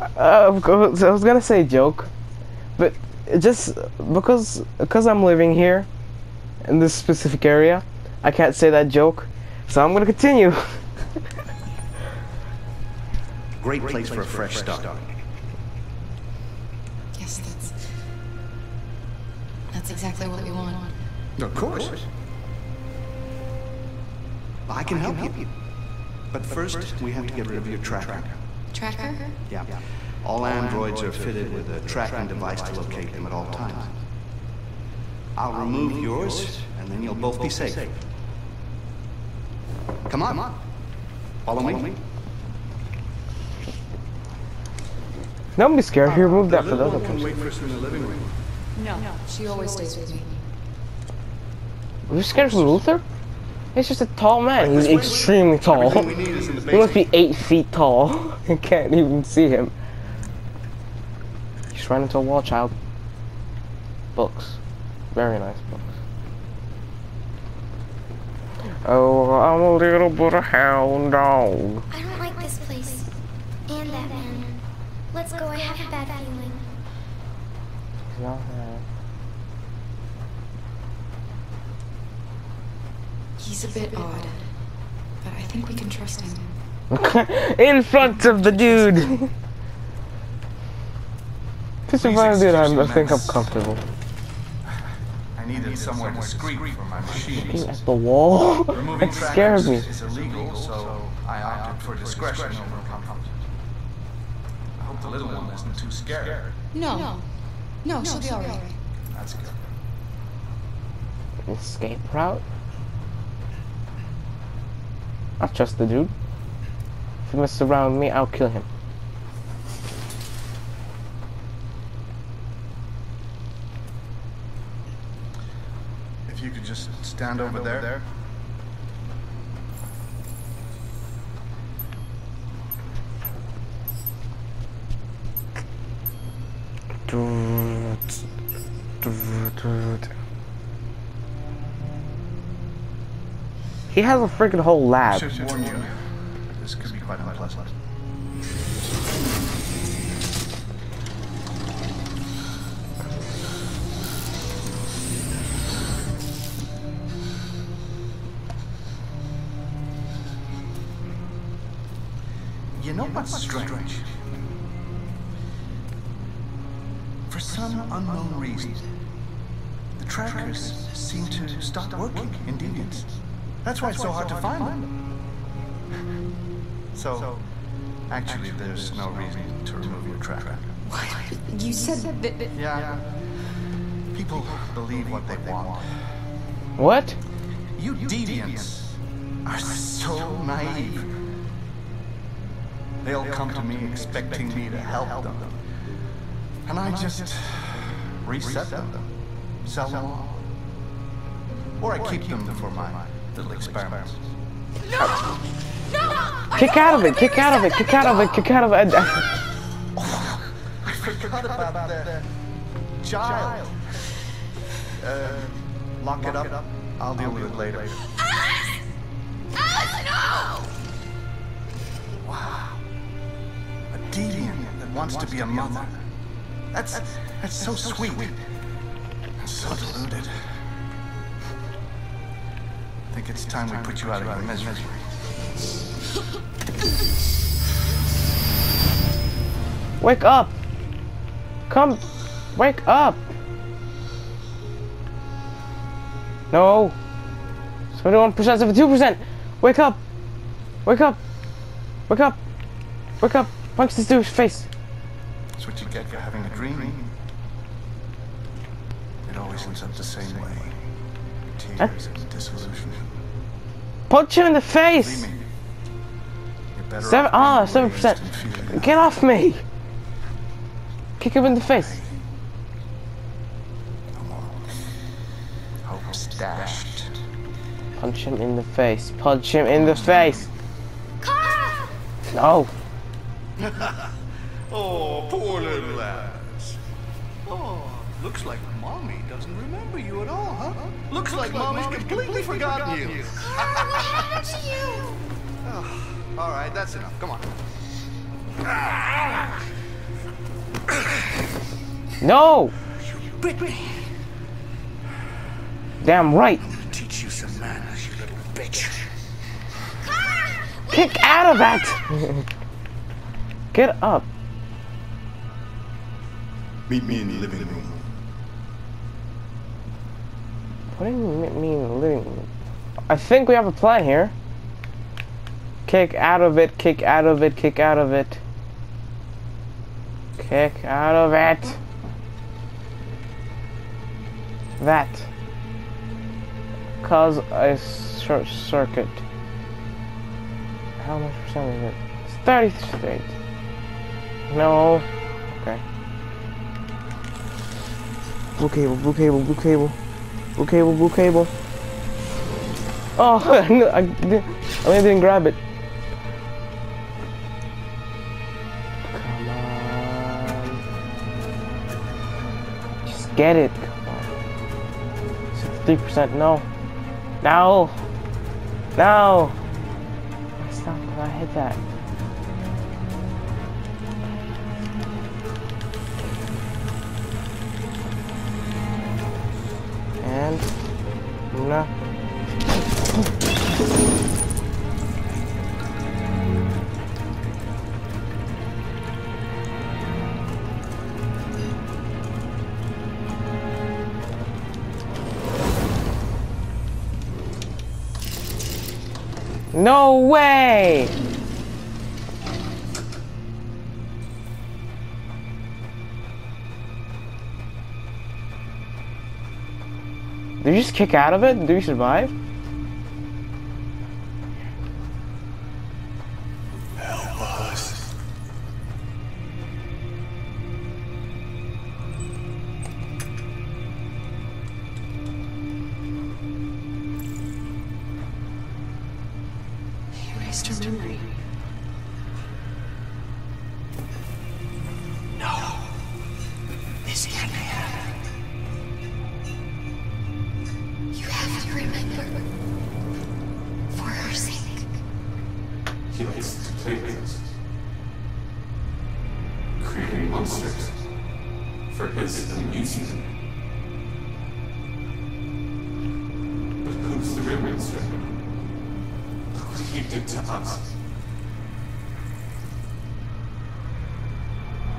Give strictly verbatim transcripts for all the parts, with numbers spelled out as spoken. Uh, of course, I was gonna say joke, but just because because I'm living here in this specific area, I can't say that joke, so I'm gonna continue. Great place for a fresh start. Yes, that's that's exactly what we want. Of course. I can help you, but first we have to get rid of your tracker. Tracker? Yeah. All androids are fitted with a tracking device to locate them at all times. I'll remove yours, and then you'll both be safe. Come on, follow me. Don't be scared. He removed that for the other person. No, no, she always stays with me. Are you scared of Luther? He's just a tall man. He's extremely tall. He must be eight feet tall. I can't even see him. He's ran into a wall, child. Books. Very nice books. Oh, I'm a little bit of hound dog. I don't like this place. And that man. Let's go, I have a bad feeling. No, no. He's a bit odd, but I think we can trust him. In front of the dude! Just in front of the dude, I think I'm comfortable. I needed somewhere discreet for my machines. At the wall? It scared me. It's illegal, so I opted for discretion over comfort. I hope the little one isn't too scared. No. No, she'll be alright. That's good. Escape route? I trust the dude. If he messes around with me, I'll kill him. If you could just stand over there. He has a freaking whole lab. This could be quite a much less. You know what's strange? For some unknown reason, the trackers seem to stop working in Deviants. That's why it's so hard to find them. So, actually, there's no reason to remove your tracker. What? You said that. Yeah. People believe what they want. What? You deviants are so naive. They'll come to me expecting me to help them, and I just reset them, sell them on, or I keep them for my little experiments. No! No! Kick out of it! Kick out of it! Kick out of it! Kick out of it! Oh, I forgot about the child. Uh, lock it up. I'll deal with it later. Alice! Alice, no! Wow. A deviant that wants to be a mother. That's that's so sweet. And so deluded. I think it's time we put you out of your misery. Wake up! Come! Wake up! No! seventy-one percent, seventy-two percent! Wake up! Wake up! Wake up! Wake up! Punch this dude's face! That's what you get for having a dream. It always ends up the same way. Huh? Punch him in the face! Seven, ah, seven percent. Get off me! Kick him in the face. Punch him in the face. Punch him in the face. No. Oh, poor little lads. Oh. Looks like Mommy doesn't remember you at all, huh? Looks, Looks like, like Mommy's completely, completely forgotten you. you. Connor, what happened to you? Oh, all right, that's enough. Come on. Ah! No! You bit me. Damn right. I'm gonna teach you some manners, you little bitch. Connor, kick out of that! Get up. Meet me in the living room. What do you mean in the living room? I think we have a plan here. Kick out of it, kick out of it, kick out of it. Kick out of it. That. Cause a short circuit. How much percent is it? It's thirty-eight. No. Okay. Blue cable, blue cable, blue cable. Blue cable, blue cable. Oh, I didn't, I didn't grab it. Come on. Just get it. Come on. sixty percent, no. No. No. Stop, I hit that. And no. No way. Did you just kick out of it? Do we survive? Help us. He erased her memory. No. This can't happen. Remember, for her sake. He likes to play with us, creating monsters for his amusement. But who's the real monster? Look what he did to us.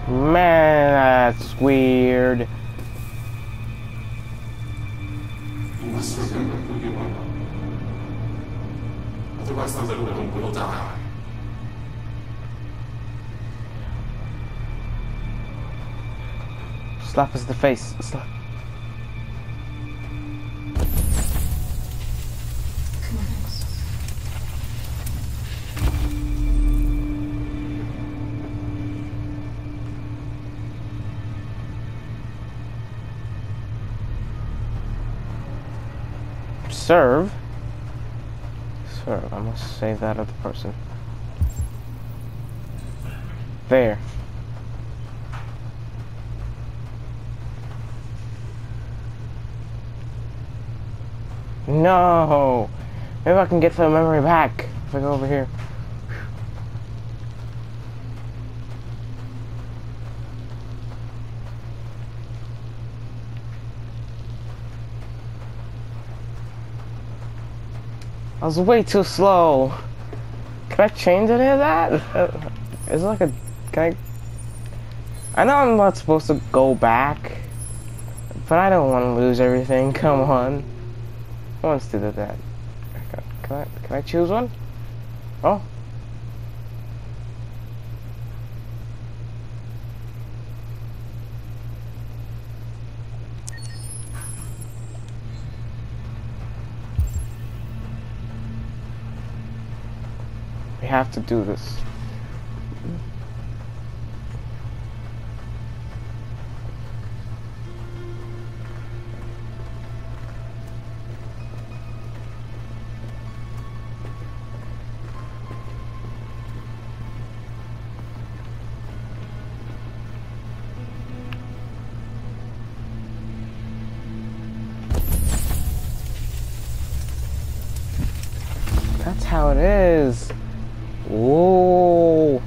Man, that's weird. Otherwise the little one will die. Slap us in the face. Slap. Come on. Observe. I must save that other person. There. No! Maybe I can get the memory back if I go over here. I was way too slow. Can I change any of that? Is it like a... Can I... I know I'm not supposed to go back, but I don't want to lose everything. Come on. Who wants to do that? Can I, can I choose one? Oh. Have to do this. That's how it is. Whoa!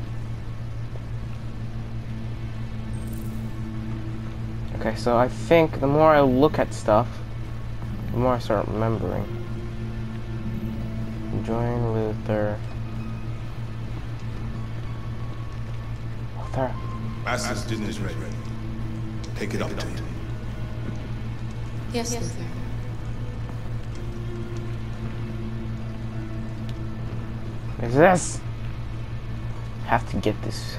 Okay, so I think the more I look at stuff, the more I start remembering. Join Luther. Luther. Master's dinner is ready. Take it up to him. Yes, yes, Luther. What is this? Have to get this.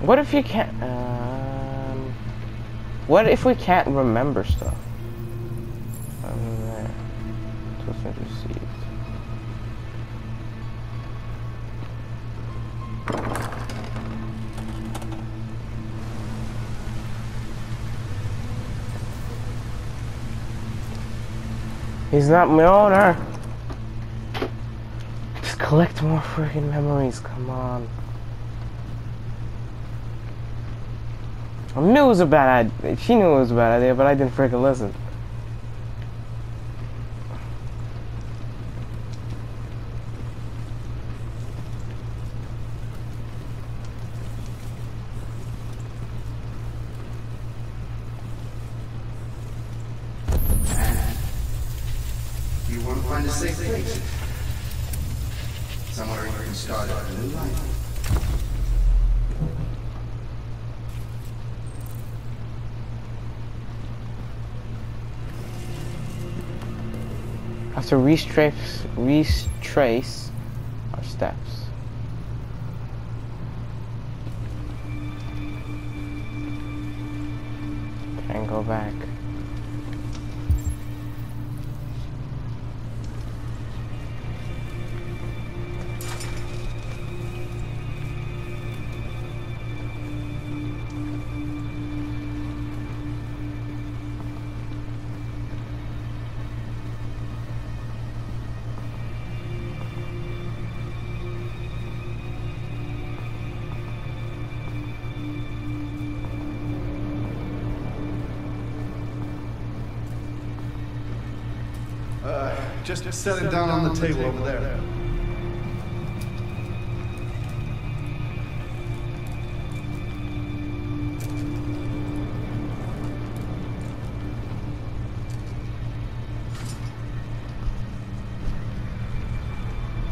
What if you can't? Um, what if we can't remember stuff? Um, there. Twisted received. He's not my owner. Just collect more freaking memories. Come on. I knew it was a bad idea. She knew it was a bad idea, but I didn't freaking listen. You won't find a safe place. Somewhere you can start a new life. To retrace, retrace our steps. And go back. Just, just set it down, down on the, on the table, table over there. there.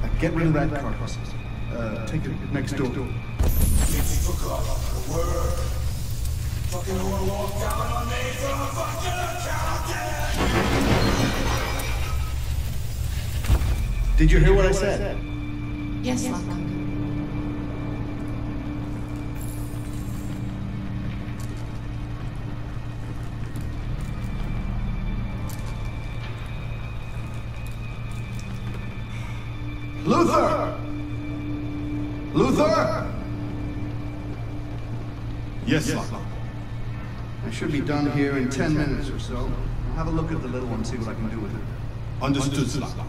Uh, get rid of that card. Uh, take it next, next door. door. It's forgot the word. Fucking whore walked out on me from a fucking accountant. Did you hear what I said? Yes, yes. Luther! Luther! Yes, yes. I should be done here in ten minutes or so. I'll have a look at the little one and see what I can do with it. Understood, Slock.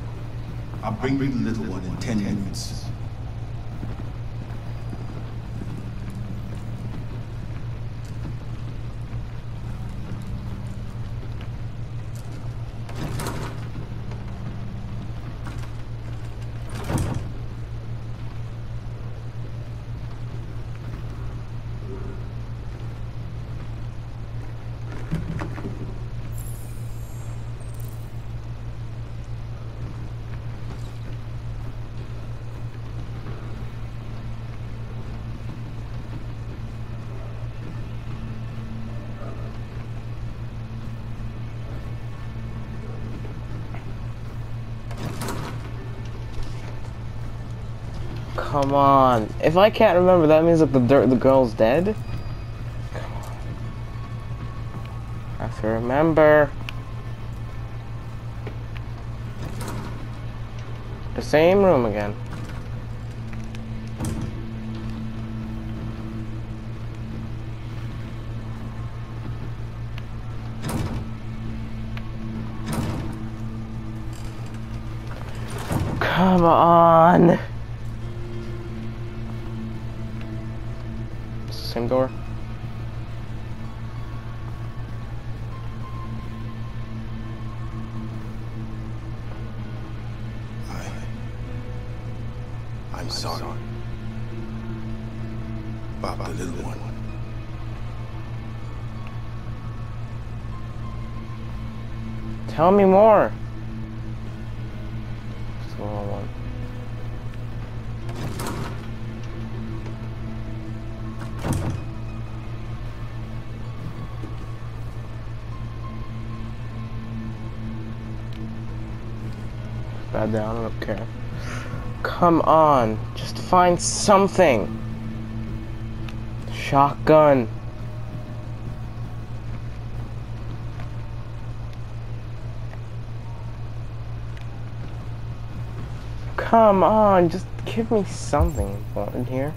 I'll bring the little one in ten minutes. Come on. If I can't remember, that means that the dirt, the girl's dead? Come on. I have to remember. The same room again. Come on. Same door. I... I'm sorry. About the little one. Tell me more. What's going on? Bad down, I don't care. Come on, just find something. Shotgun. Come on, just give me something important here.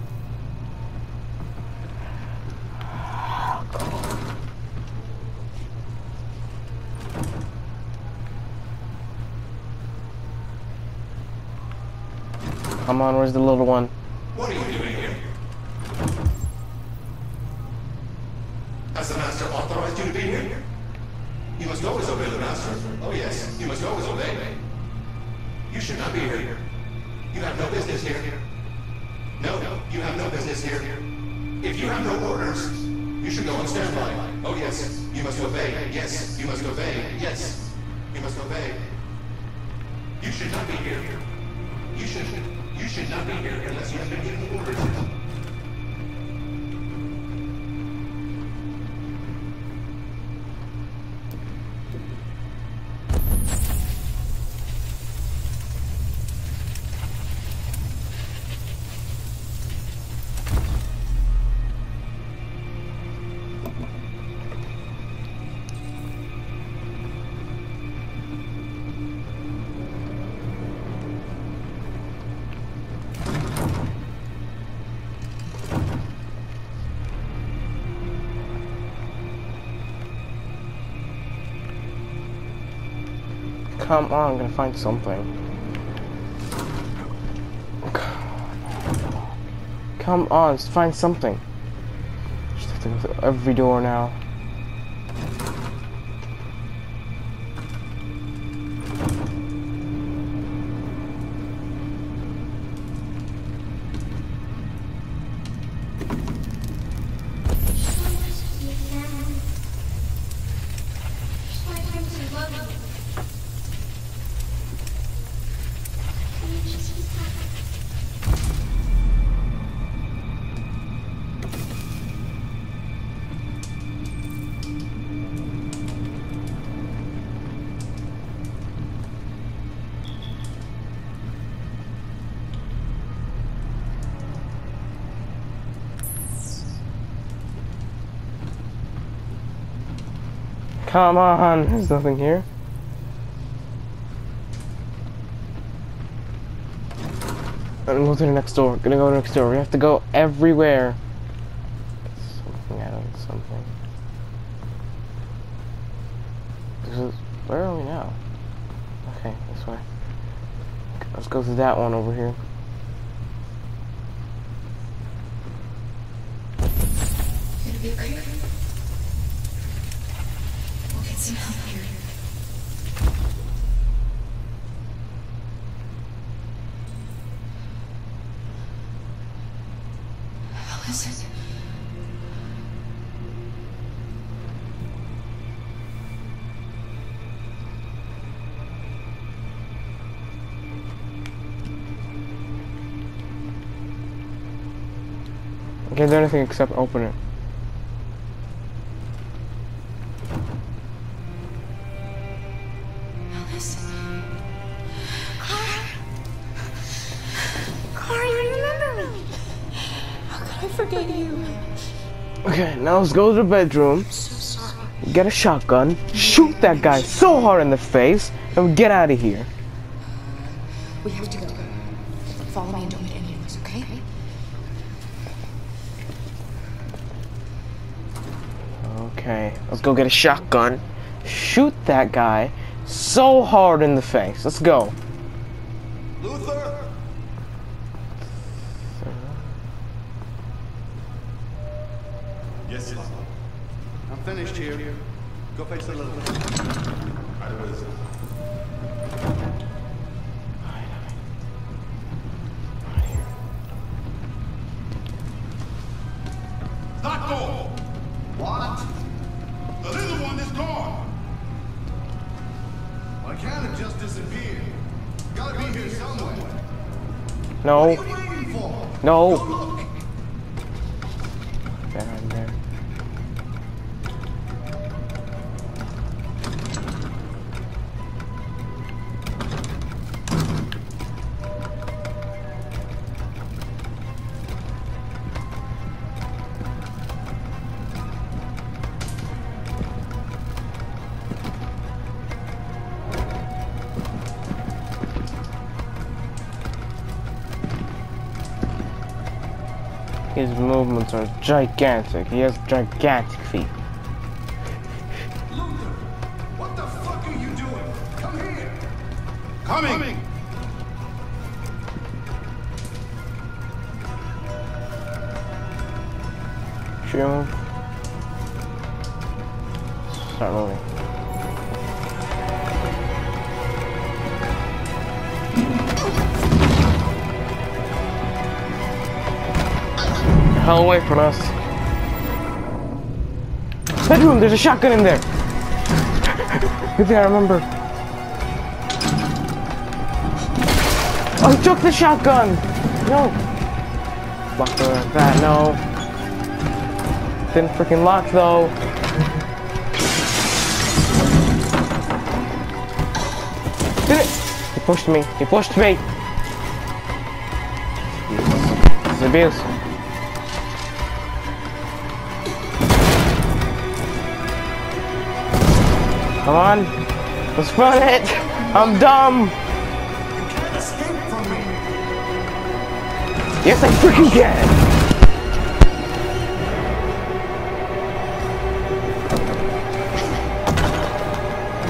Come on, where's the little one? What are you doing here? Has the master authorized you to be here? You must always obey the master. Oh yes, you must always obey. You should not be here. You have no business here. No, no, you have no business here. If you have no orders, you should go on standby. Oh yes, you must obey. Yes, you must obey. Yes, you must obey. You should not be here. You should, you should not be here unless you have been given orders. Come on, I'm gonna find something. Come on, just find something. Just have to go through every door now. Come on, there's nothing here. And we'll go to the next door. Gonna go to the next door. We have to go everywhere. Something out of something. This is, where are we now? Okay, this way. Let's go to that one over here. It'll be okay. Some help here. How is it? I can't do anything except open it. Now let's go to the bedroom, so get a shotgun, shoot that guy so hard in the face, and we get out of here. We have to go. Follow me and don't meet any of us, okay? Okay, let's go get a shotgun, shoot that guy so hard in the face. Let's go. Cannon just disappeared. Gotta be here somewhere. No. What are you waiting for? No. Go look. Down there. His movements are gigantic. He has gigantic feet. Luther, what the fuck are you doing? Come here. Coming. Coming. Should we move? Start moving. Hell away from us. Bedroom, there's a shotgun in there. If I remember. I took the shotgun. No. Lock the door like that, no. Didn't freaking lock though. Did it? He pushed me. He pushed me. It's abuse. Come on, let's run it! I'm dumb! You can't escape from me! Yes, I freaking can!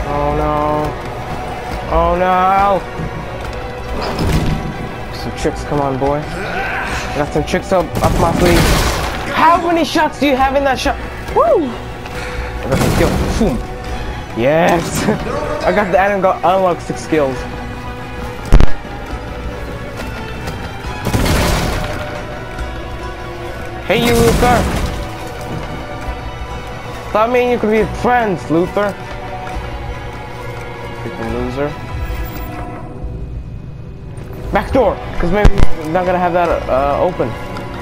Oh no! Oh no! Some tricks, come on boy. I got some tricks up, up my sleeve. How many shots do you have in that shot? Woo! I got some skill. Boom! Yes! I got the item, got unlock six skills. Hey you, Luther! Stop meaning you could be friends, Luther! Freaking loser. Back door! Because maybe I'm not gonna have that uh, open.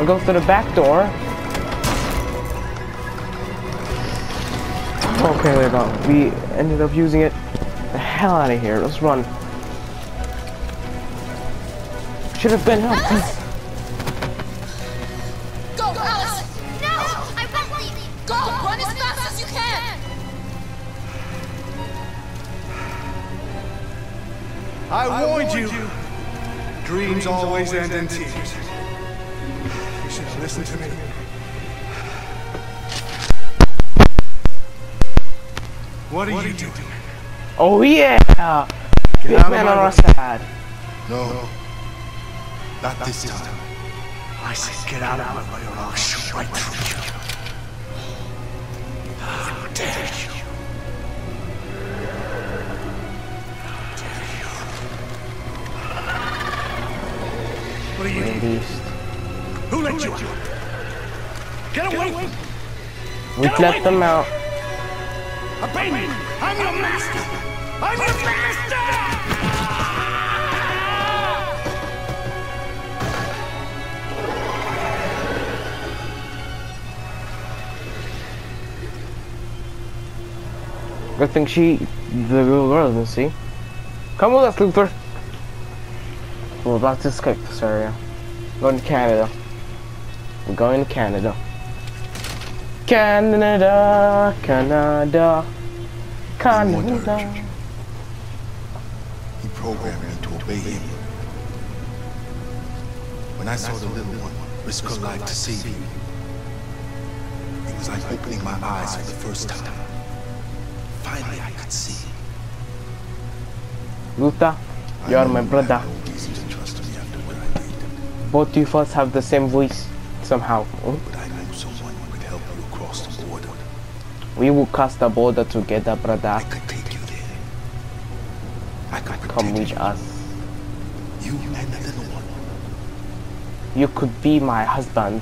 I'll go through the back door. Okay, we're gone. We ended up using it. The hell out of here. Let's run. Should have been help. Alice! Go, go, Alice! No! I won't leave! Go! Go run, as run as fast as you can! I warned, I warned you. you! Dreams always end in tears. You should listen to me. What are, what are you doing? Oh yeah! Get Big man on our side. No, no. Not, Not this, this time. time. I said get out of my way or I'll shoot right through you. How dare you? How dare you? What are you doing? Who let you out? Get away! We let them out. Obey me! I'm your master! I'm your master! I think she... the real world, you see? Come with us, Luther! We're about to escape this area. Going to Canada. We're going to Canada. Canada, Canada, Canada. He programmed me to obey him. When I saw the little one risk her life to save you, it was like opening my eyes for the first time. Finally, I could see. Luther, you are my brother. Both of us have the same voice, somehow. Hmm? We will cross the border together, brother. I could take you there. I could come with you. us. You and the little one. You could be my husband.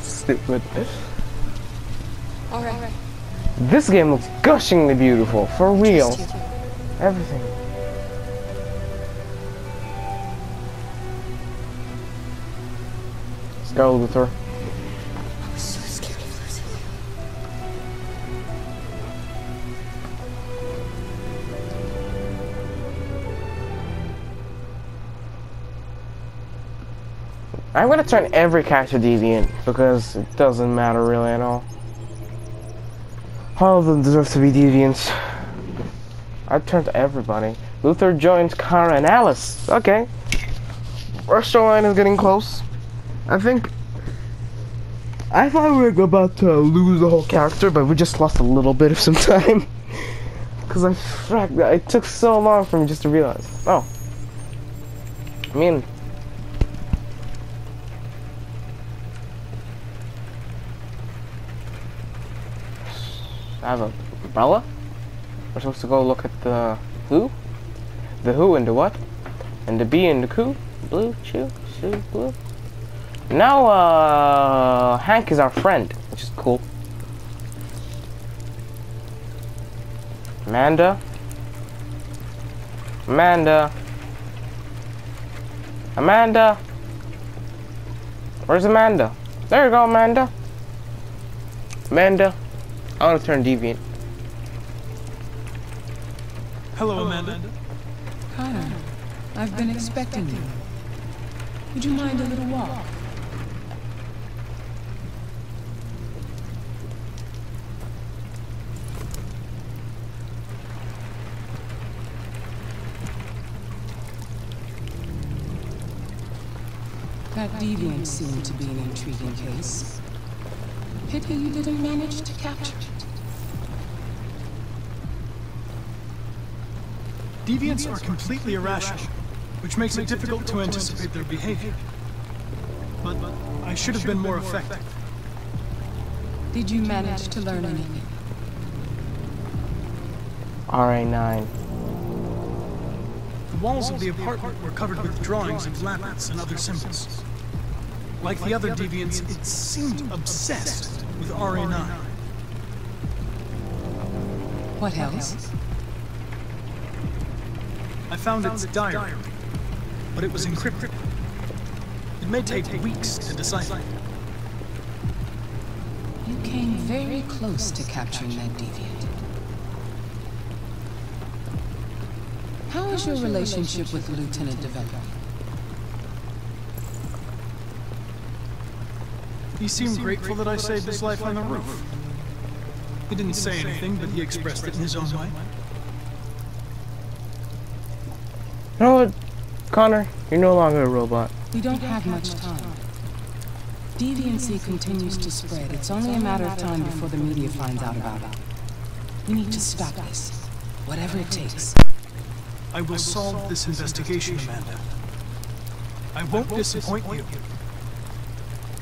Stupid. Alright. This game looks gushingly beautiful, for real. Everything. Let's go with her. I'm so scared of losing you. I'm gonna turn every character deviant because it doesn't matter really at all. All of them deserve to be deviants. I turned to everybody. Luther joins Kara and Alice. Okay. Our storyline is getting close. I think... I thought we were about to lose the whole character, but we just lost a little bit of some time. Because I fracked that. It took so long for me just to realize. Oh. I mean... I have an umbrella? We're supposed to go look at the who? The who and the what? And the bee and the coo? Blue, chew, chew, blue. Now, uh, Hank is our friend, which is cool. Amanda. Amanda. Amanda. Where's Amanda? There you go, Amanda. Amanda. I want to turn deviant. Hello, Hello Amanda. Amanda. Connor, I've, I've been, been expecting you. Would you mind a little walk? That deviant seemed to be an intriguing case. Pity you didn't manage to capture it. Deviants are completely irrational, which makes it difficult to anticipate their behavior. But I should have been more effective. Did you manage to learn anything? R A nine. The walls of the apartment were covered with drawings of labyrinths and other symbols. Like the other deviants, it seemed obsessed with R A nine. What else? I found its diary, but it was encrypted. It may take weeks to decipher. You came very close to capturing that deviant. How is your relationship with Lieutenant DeVega? He seemed grateful that I saved his life on the roof. He didn't say anything, but he expressed it in his own way. You know what, Connor? You're no longer a robot. We don't have much time. Deviancy continues to spread. It's only a matter of time before the media finds out about it. We need to stop this, whatever it takes. I will solve this investigation, Amanda. I won't disappoint you.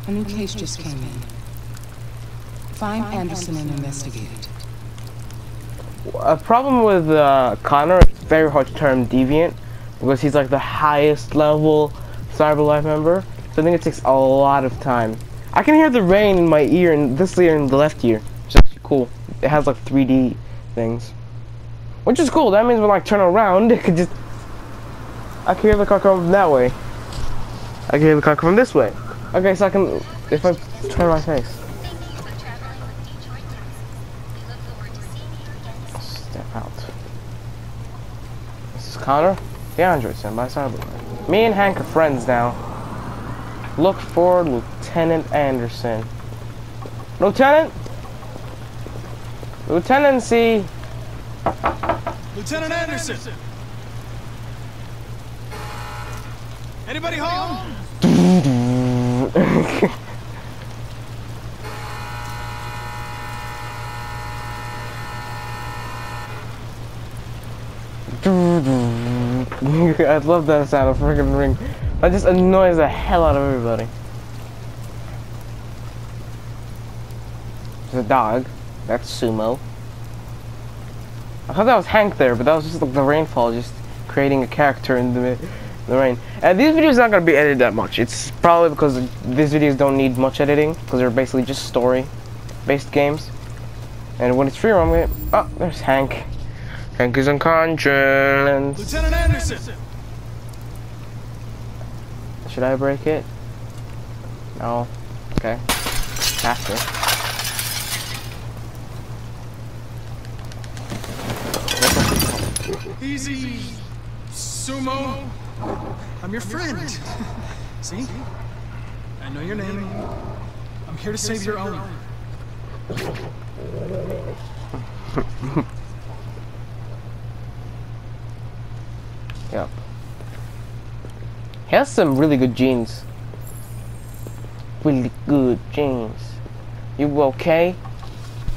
A new case just came in. Find Anderson and investigate it. A problem with uh, Connor, it's very hard to term deviant because he's like the highest level Cyberlife member. So I think it takes a lot of time. I can hear the rain in my ear and this ear and the left ear. Which is cool. It has like three D things. Which is cool. That means when I like, turn around, it could just... I can hear the car come from that way. I can hear the car come from this way. Okay, so I can, if I turn my face. Step out. This is Connor, the Anderson, by Cyberlife. Me and Hank are friends now. Look for Lieutenant Anderson. Lieutenant? Lieutenancy! Lieutenant Anderson! Anybody home? I love that sound of freaking ring. That just annoys the hell out of everybody. There's a dog. That's Sumo. I thought that was Hank there, but that was just like the rainfall, just creating a character in the middle. The rain. And these videos are not going to be edited that much. It's probably because these videos don't need much editing because they're basically just story-based games. And when it's free roam, oh, there's Hank. Hank is unconscious. Lieutenant Anderson! Should I break it? No. Okay. Have to. Easy, Sumo. I'm your friend. See? I know your name. I'm here to save your own. Yep. He has some really good jeans. Really good jeans. You okay?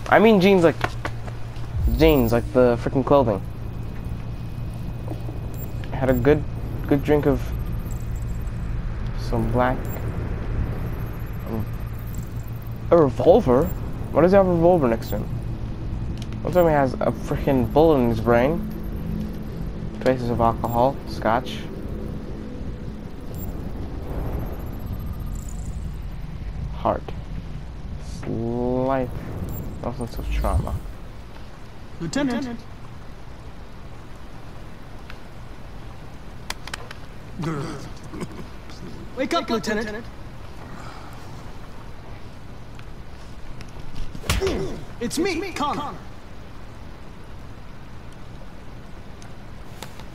I mean jeans like jeans, like the freaking clothing. Had a good good drink of some black um, a revolver? What does he have a revolver next to him? One time he has a freaking bullet in his brain. Traces of alcohol, scotch. Heart. Life. Lots of trauma. Lieutenant. Lieutenant. Wake up, Wake up, Lieutenant. Lieutenant. It's, it's me, me Connor. Connor.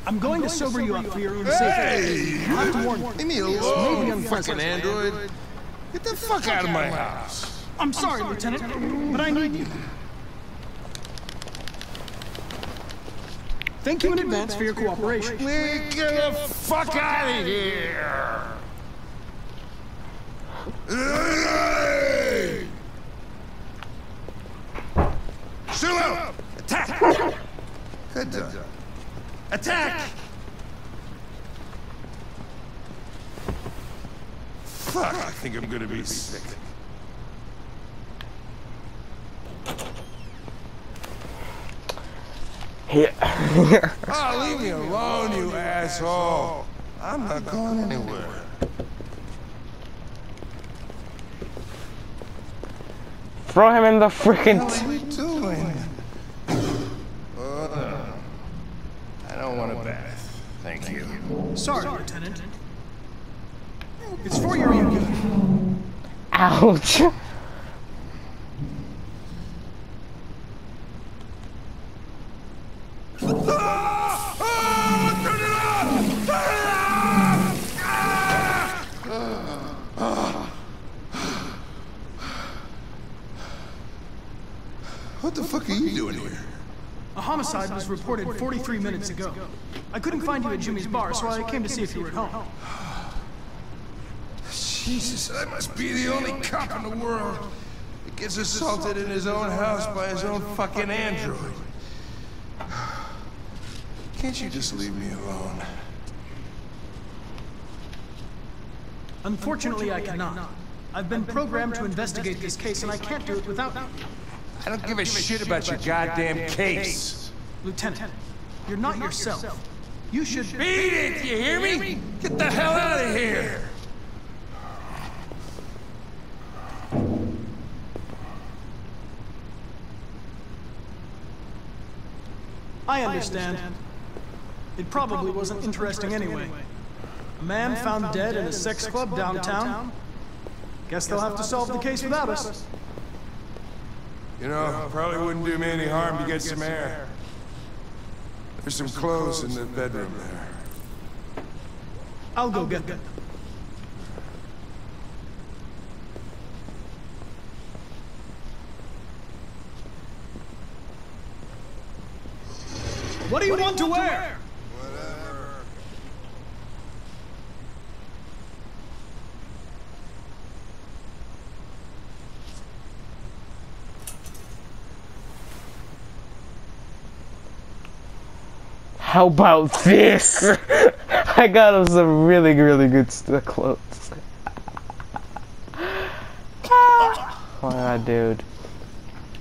I'm going, I'm going to, sober to sober you up, you up for your own safety. Hey! Not to warn you. Leave me alone, maybe I'm fucking android. android. Get the, Get the fuck, fuck out of my house. house. I'm, sorry, I'm sorry, Lieutenant, but I need you. Thank you in advance for your cooperation. We get the fuck out of here! Still up! Attack! Good done. Attack! Fuck, I think I'm gonna be sick. Yeah. Oh, leave me alone, you asshole. I'm not going anywhere. Throw him in the freaking. What are we doing? Uh, I don't want a bath. Thank, Thank you. you. Sorry, Sorry, Lieutenant. It's for your own good. Ouch. What the fuck are you doing here? A homicide was reported forty-three minutes ago. I couldn't find you at Jimmy's bar, so I came to see if you were at home. Jesus, I must be the only cop in the world that gets assaulted in his own house by his own fucking android. Can't you just leave me alone? Unfortunately, I cannot. I've been programmed to investigate this case, and I can't do it without you. I don't, I don't give a, give a shit, shit about, about your goddamn, goddamn case. case. Lieutenant, you're not, you're not yourself. yourself. You should- Beat it, you hear me? Get the hell out of here! I understand. It probably wasn't interesting anyway. A man found dead in a sex club downtown. Guess they'll have to solve the case without us. You know, probably wouldn't do me any harm to get some air. There's some clothes in the bedroom there. I'll go get them. What do you want to wear? Whatever. How about this? I got him some really, really good stuff clothes. Wow, dude.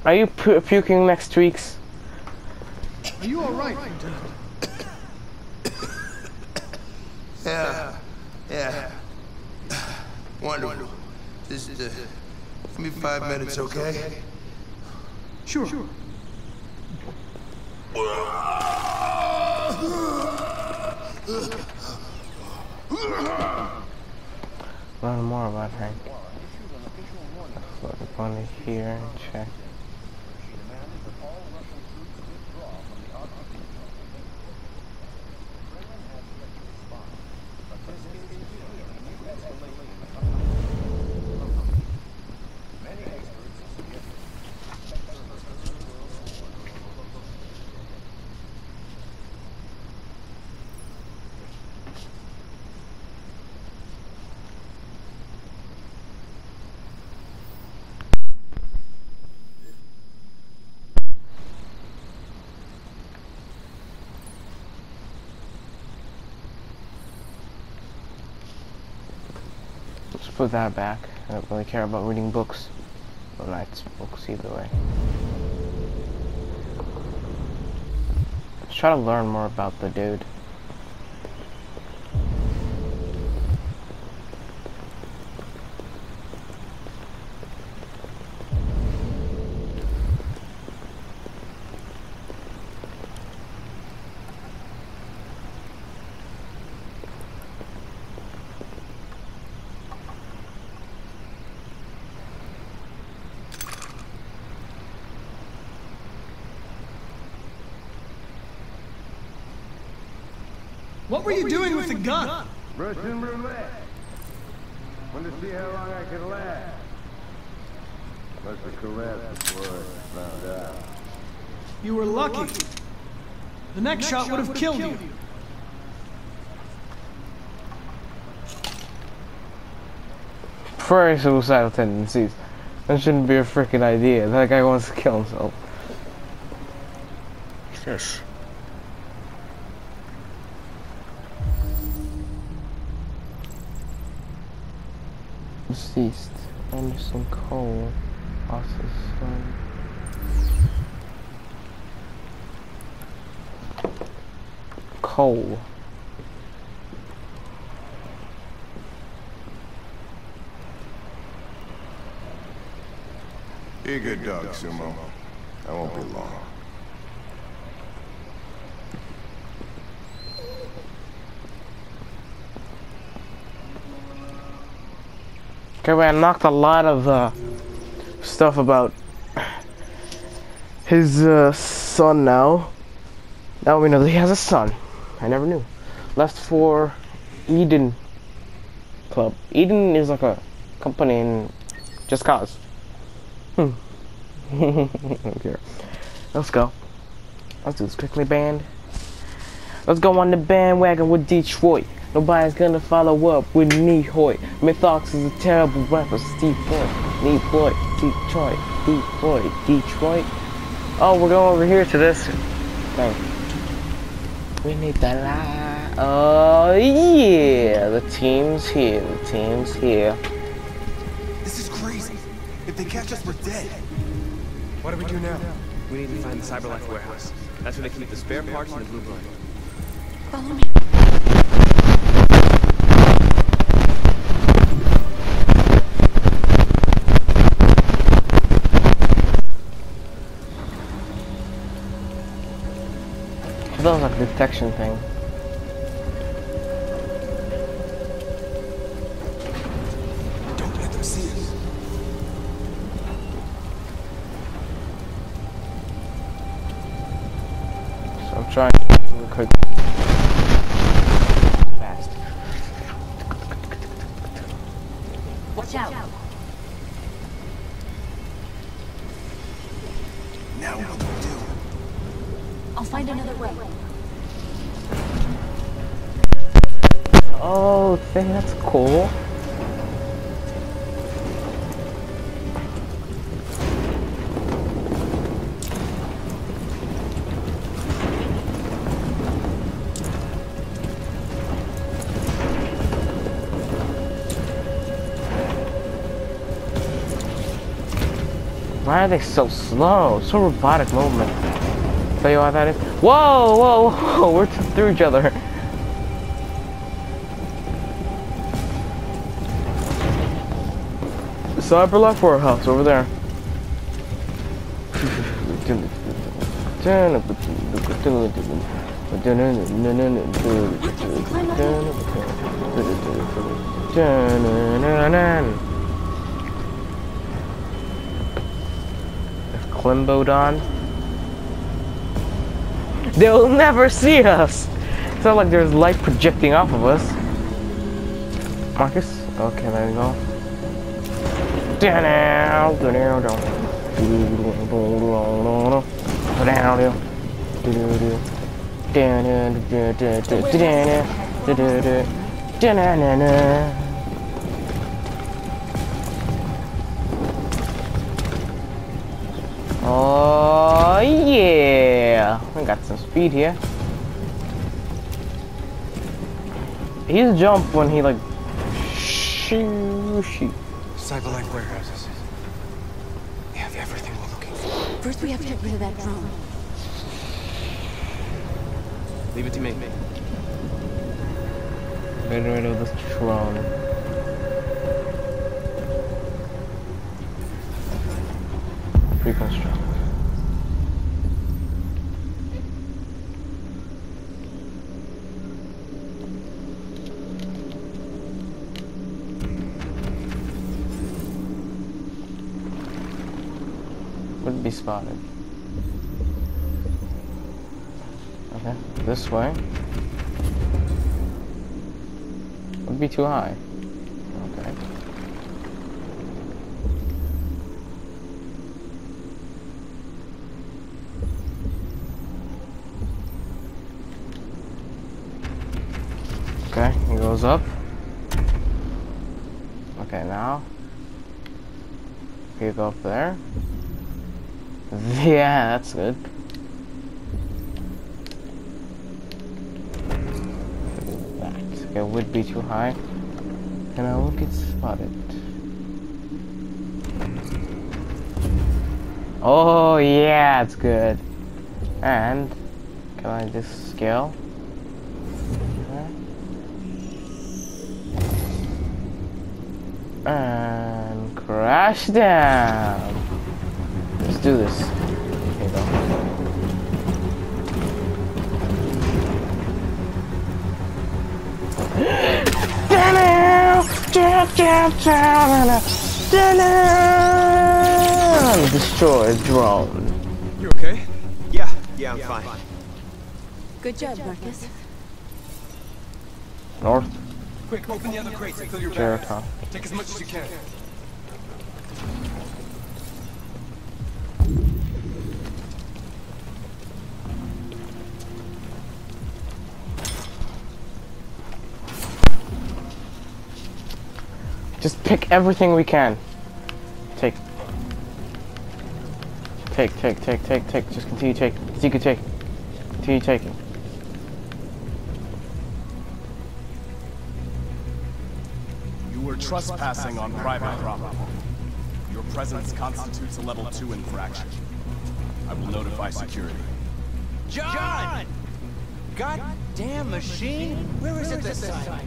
Are you pu puking next week's? Are you alright, Lieutenant? Yeah. Yeah. Wonderful. Just uh, give me five minutes, okay? Sure. Sure. Learn more about Hank. Let's look upon it here and check. Put that back. I don't really care about reading books. Well, not books either way. Let's try to learn more about the dude. What were, what you, were doing you doing with the, with the gun? gun? Brush and roulette. Wanted to see how long I could last. Must have collapsed before I found out. You were lucky. We're lucky. The next, next shot, shot would have killed, killed you. you. Prefer suicidal tendencies. That shouldn't be a freaking idea. That guy wants to kill himself. Yes. Deceased Anderson Cole lost his son. Cole. Be a good dog, Sumo. I won't be long. Okay, I knocked a lot of uh, stuff about his uh, son now. Now we know that he has a son. I never knew. Left for Eden Club. Eden is like a company in Just Cause. Hmm. I don't care. Let's go. Let's do this quickly, band. Let's go on the bandwagon with Detroit. Nobody's gonna follow up with me, Hoy. Mythox is a terrible rapper. Steve Boy, Need Boy, Detroit, Detroit, Detroit. Oh, we're going over here to this thing. We need that lie. Oh, yeah. The team's here. The team's here. This is crazy. If they catch us, we're dead. What do we do now? We need to find the Cyberlife warehouse. That's where they keep the spare parts and the blue blood. Follow me. That was like a detection thing. Don't let them see us. So I'm trying to get really quick. Fast. Watch out. Now what do we do? I'll find another way. Oh, thing, that's cool. Why are they so slow? So robotic movement. Tell you why that is. Whoa, whoa, whoa! We're through each other. Cyberlife warehouse over there. If Klimbo'd on, they'll never see us. It's not like there's light projecting off of us. Markus? Okay, there we go. Oh yeah, we got some speed here. His jump when he like shoo shoot. Cyberlife warehouses. They have everything we're looking for. First, we have to get rid of that drone. Leave it to me. Get rid of this drone. Reconstruct. Would be spotted. Okay, this way. Would be too high. Okay. Okay, it goes up. Okay, now you go up there. Yeah, that's good. That it would be too high, and I won't get spotted. Oh yeah, it's good. And can I just scale? And crash down. Let's do this. Here you go. Down, down, down, down, down. Destroy a drone. You okay? Yeah, yeah, I'm fine. Good job, Markus. North. Quick, open the other crates and fill your Jericho. Take as much as you can. Just pick everything we can. Take. Take, take, take, take, take. Just continue taking. Continue taking. Continue taking. You were trespassing on private property. Your presence constitutes a level two infraction. I will notify security. John! Goddamn machine! Where is it this time?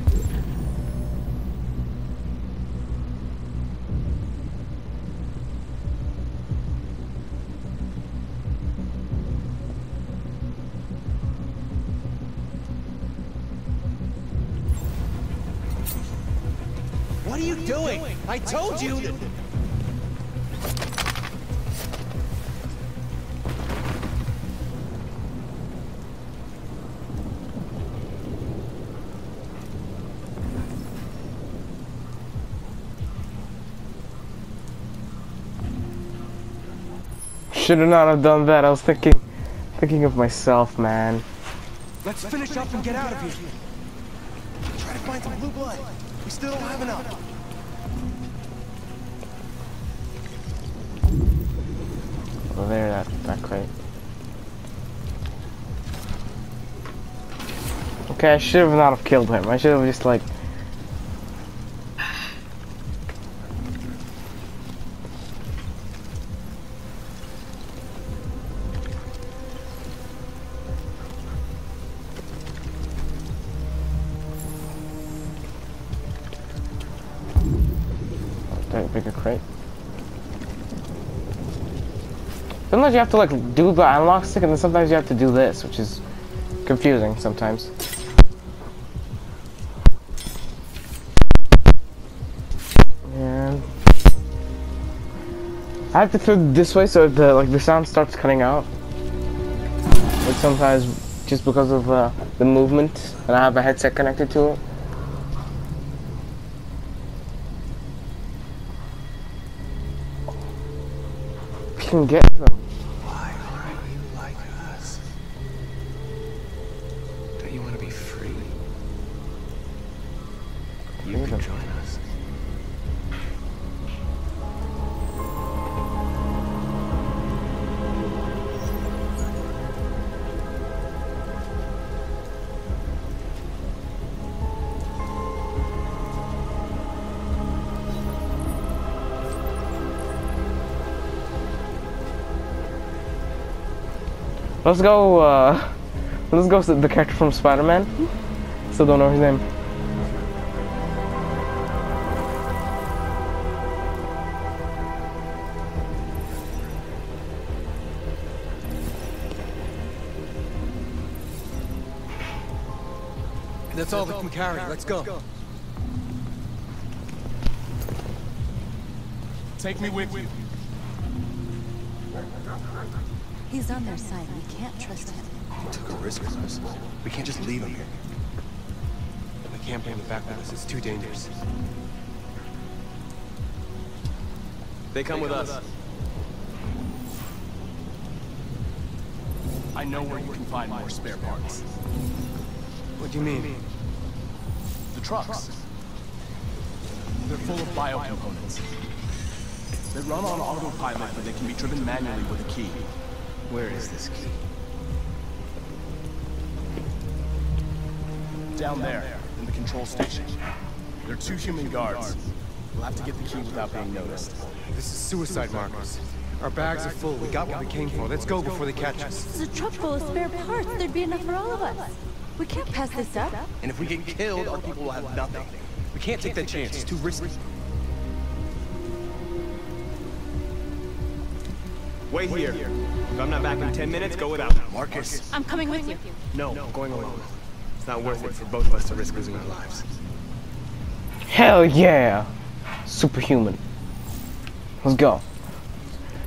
What are you doing? I told you that. Should have not have done that. I was thinking, thinking of myself, man. Let's finish up and get out of here. Try to find some blue blood. We still don't have enough. Oh, there, that that crate. Okay, I should have not have killed him. I should have just like. Bigger crate. Sometimes you have to like do the unlock stick, and then sometimes you have to do this, which is confusing sometimes. And I have to throw this way so the like the sound starts cutting out. But sometimes just because of uh, the movement, and I have a headset connected to it. We can get them. Let's go, uh, let's go to the character from Spider-Man. Still don't know his name. That's all we can carry, let's go. Take me with you. He's on their side. We can't trust him. He took a risk with us. We can't just leave him here. We can't bring him back with us. It's too dangerous. They come, they come with, with us. us. I know where you can find more spare parts. What do you mean? The trucks. They're full of bio components. They run on autopilot, but they can be driven manually with a key. Where is this key? Down there, in the control station. There are two human guards. We'll have to get the key without being noticed. This is suicide, Markus. Our bags are full. We got what we came for. Let's go before they catch us. This is a truck full of spare parts. There'd be enough for all of us. We can't pass this up. And if we get killed, our people will have nothing. We can't take that chance. It's too risky. Wait here. If I'm not back in ten minutes, go without me. Markus. I'm coming with you. No, I'm going alone. It's not worth it for both of us to risk losing our lives. Hell yeah! Superhuman. Let's go.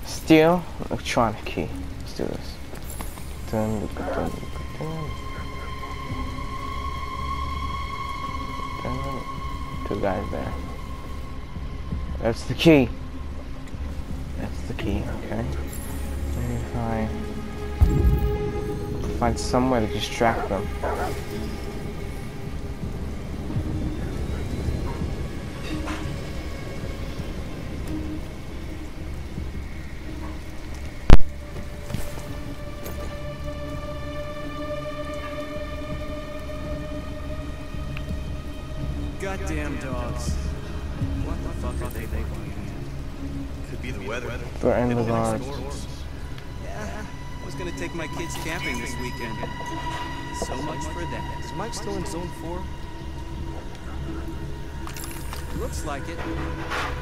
Steal electronic key. Let's do this. Dun, dun, dun, dun, dun. Two guys there. That's the key. That's the key, okay. Maybe if I find some way to distract them. Goddamn dogs. What the fuck are they thinking? Could be the weather. They're in the guard. Yeah, I was gonna take my kids camping this weekend. So much for that. Is Mike still in zone four? Looks like it.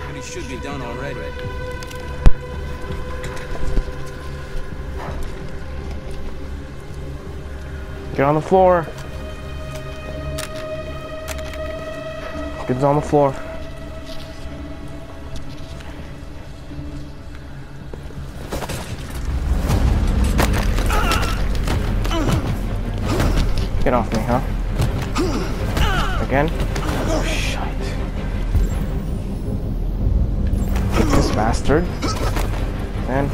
But he should be done already. Get on the floor. Kids on the floor. Get off me, huh? Again? Oh, shite. Get this bastard. And...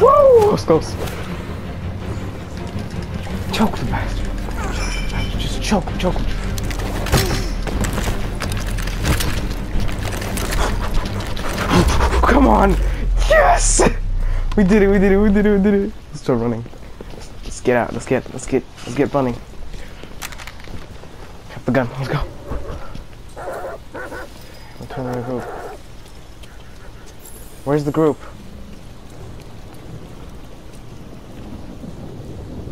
Whoa! I was close. Choke the bastard. Just choke, choke. Come on! Yes! We did it, we did it, we did it, we did it. Let's start running. Get out, let's get, let's get, let's get running. Got the gun, let's go. I'm turning the group. Where's the group?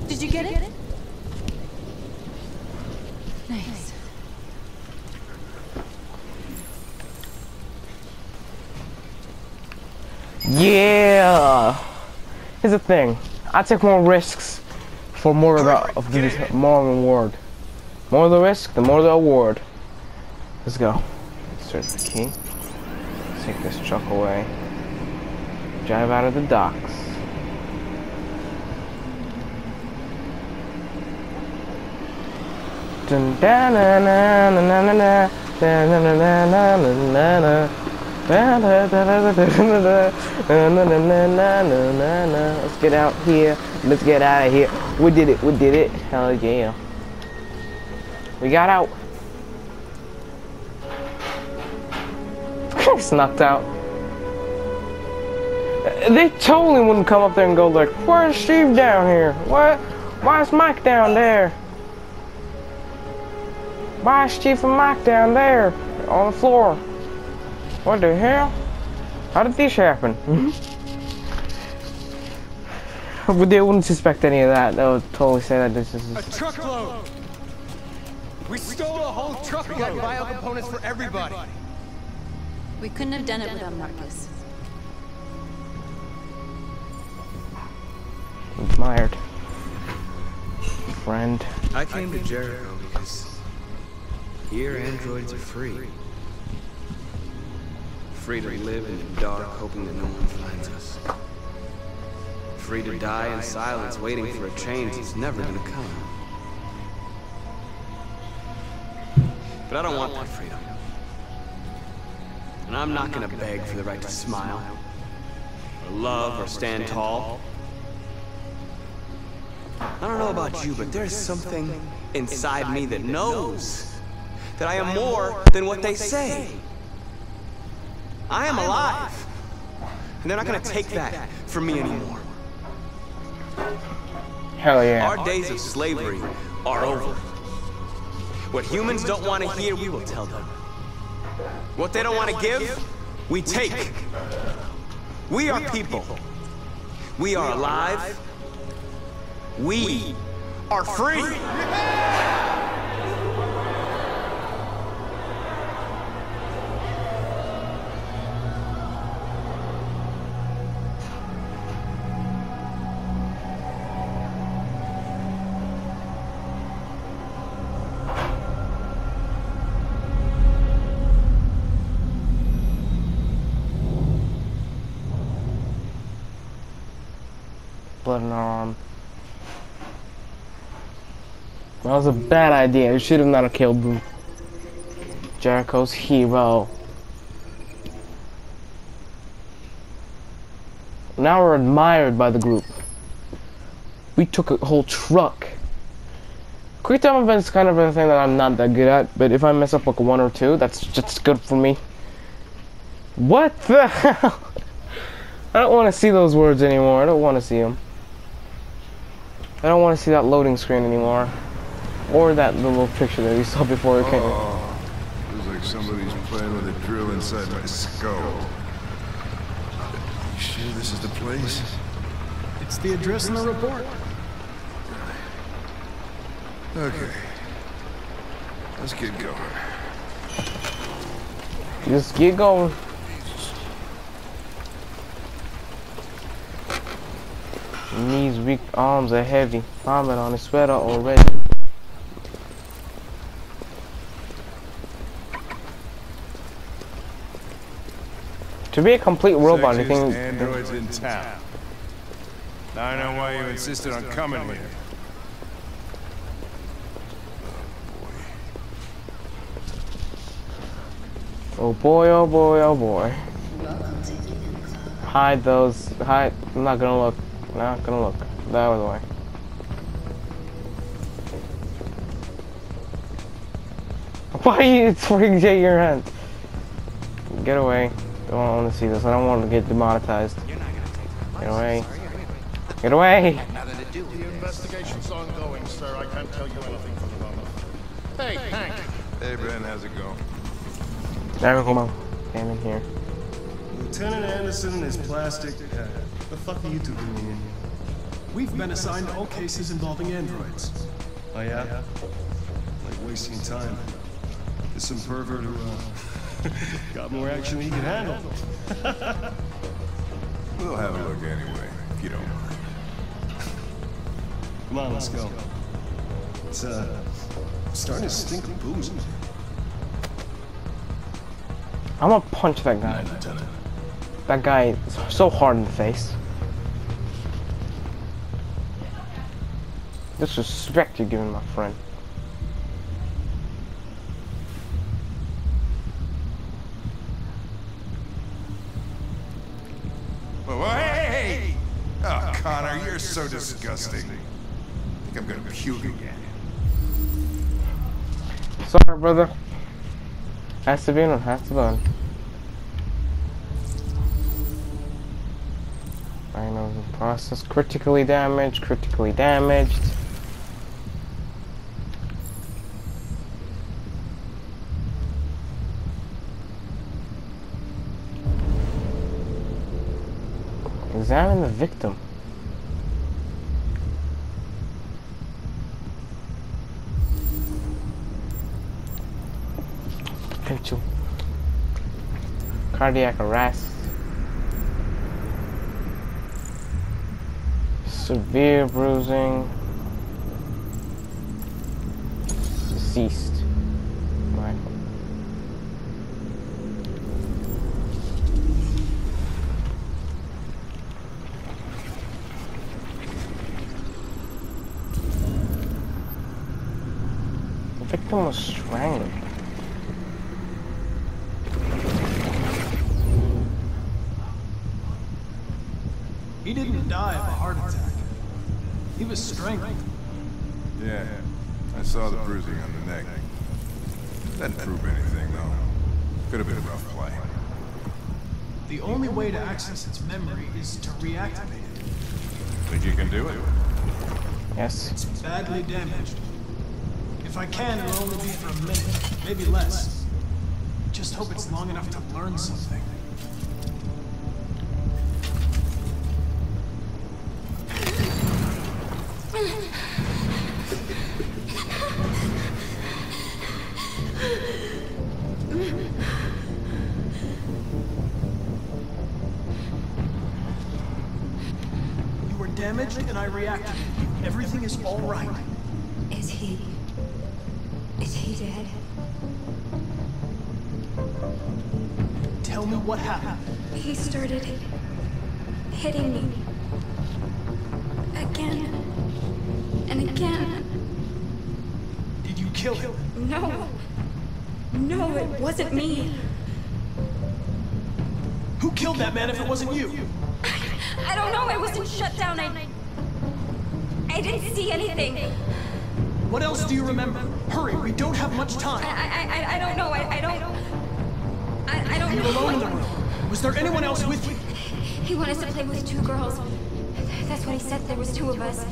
Did you get it? Nice. Yeah! Here's the thing. I take more risks for more of the, of the more reward. More the risk, the more the award. Let's go. Insert the key. Let's take this truck away. Drive out of the docks. Dun da na na na na na da na na na na na na. Let's get out here. Let's get out of here. We did it. We did it. Hell yeah. We got out. Snuck out. They totally wouldn't come up there and go like, where's Steve down here? What? Why is Mike down there? Why is Chief and Mike down there on the floor? What the hell? How did this happen? Mm-hmm. They wouldn't suspect any of that. They would totally say that this is a truckload. We stole a whole truck. We got bio components for everybody. We couldn't have done it without Markus. Admired friend. I came to Jericho because here androids are free. Free to live in the dark, hoping that no one finds us. Free to die in silence, waiting for a change that's never gonna come. But I don't want that freedom. And I'm not gonna beg for the right to smile, or love, or stand tall. I don't know about you, but there's something inside me that knows that I am more than what they say. I am alive, and they're not going to take that from me anymore. Hell yeah. Our days of slavery are over. What humans don't want to hear, we will tell them. What they don't want to give, we take. We are people. We are alive. We are free. An arm. That was a bad idea. You should have not have killed him. Jericho's hero. Now we're admired by the group. We took a whole truck. Quick time events is kind of a thing that I'm not that good at, but if I mess up like one or two, that's just good for me. What the hell? I don't want to see those words anymore. I don't want to see them. I don't want to see that loading screen anymore, or that little picture that we saw before it came. Oh, feels like somebody's playing with a drill inside my skull. Are you sure this is the place? It's the address in the report. Okay, let's get going. Just get going. Knees weak, arms are heavy. Vomit on the sweater already. To be a complete robot, you think androids in town. Now I know why you insisted on coming here. Oh boy, oh boy, oh boy. Hide those. Hide. I'm not gonna look. Not gonna look. That was the way. Why are you freaking shaking your hand? Get away. Don't want to see this. I don't want to get demonetized. Get away. Get away. The investigation's ongoing, sir. I can't tell you anything for the moment. Hey, Hank. Hey, Ben. How's it going? There we go. Damn in here. Lieutenant Anderson is plastic. The fuck are you two doing in here? We've been assigned all cases involving androids. Oh yeah? Like wasting time. There's some pervert who uh, got more action than he can handle. We'll have a look anyway, if you don't mind. Come on, let's go. It's, uh, starting to stink of booze. I'm gonna punch that guy. Lieutenant. That guy is so hard in the face. Disrespect you're giving my friend. Whoa, whoa, hey, hey! Oh, Connor, you're so disgusting. I think I'm gonna puke again. Sorry, brother. Has to be and has to learn. I know the process. Critically damaged, critically damaged. Examine the victim. Potential cardiac arrest. Severe bruising. Deceased. Michael. The victim was strangled. He didn't die of a heart attack. He was strangled. Yeah, I saw the bruising on the neck. That didn't prove anything, though. Could have been a rough play. The only way to access its memory is to reactivate it. Think you can do it? Yes. It's badly damaged. If I can, it'll only be for a minute, maybe less. Just hope it's long enough to learn something. Damaged and I reacted. Everything is all right. Is he... is he dead? Tell me what happened. He started hitting me. Again. And again. Did you kill him? No. No, it wasn't me. Who killed that man if it wasn't you? I don't know, I wasn't shut down, I... I didn't see anything. What else do you remember? Hurry, we don't have much time. I, I, I don't know, I, I don't... I, I don't know. You were alone in the room. Was there anyone else with you? He wanted to play with two girls. That's what he said, there was two of us.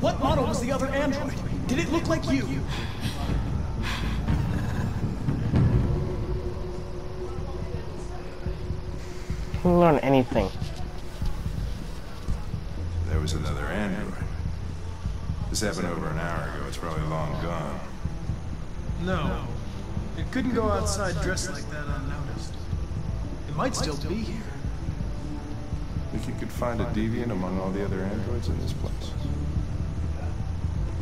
What model was the other android? Did it look like you? Learn anything. There was another android. This happened over an hour ago. It's probably long gone. No. It couldn't go outside dressed like that unnoticed. It might still be here. Think you could find a deviant among all the other androids in this place?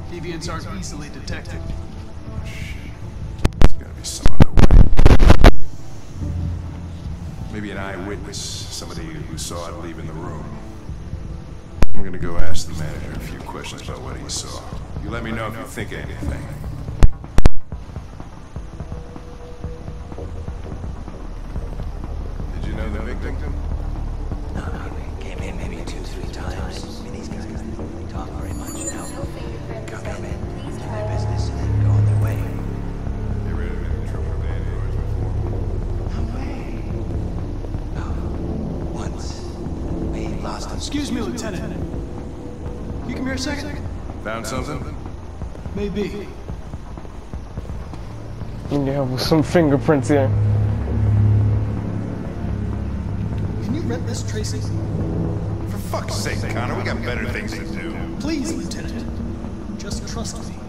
Deviants aren't easily detected. Oh, shit. There's gotta be some other way. Maybe an eyewitness, somebody who saw it leaving the room. I'm gonna go ask the manager a few questions about what he saw. You let me know if you think anything. Did you know the victim? No, no, he came in maybe two, three times. I mean, these guys don't talk very much, you know. Come, come in, do their business, and then go on their way. They really been in trouble with androids before. No way. Lost him. Excuse me, Lieutenant. You come here a second? Found something? Maybe. Need help with some fingerprints here. Can you rent this, Tracy? For fuck's sake, Connor, we got better things to do. Please, Lieutenant. Just trust me.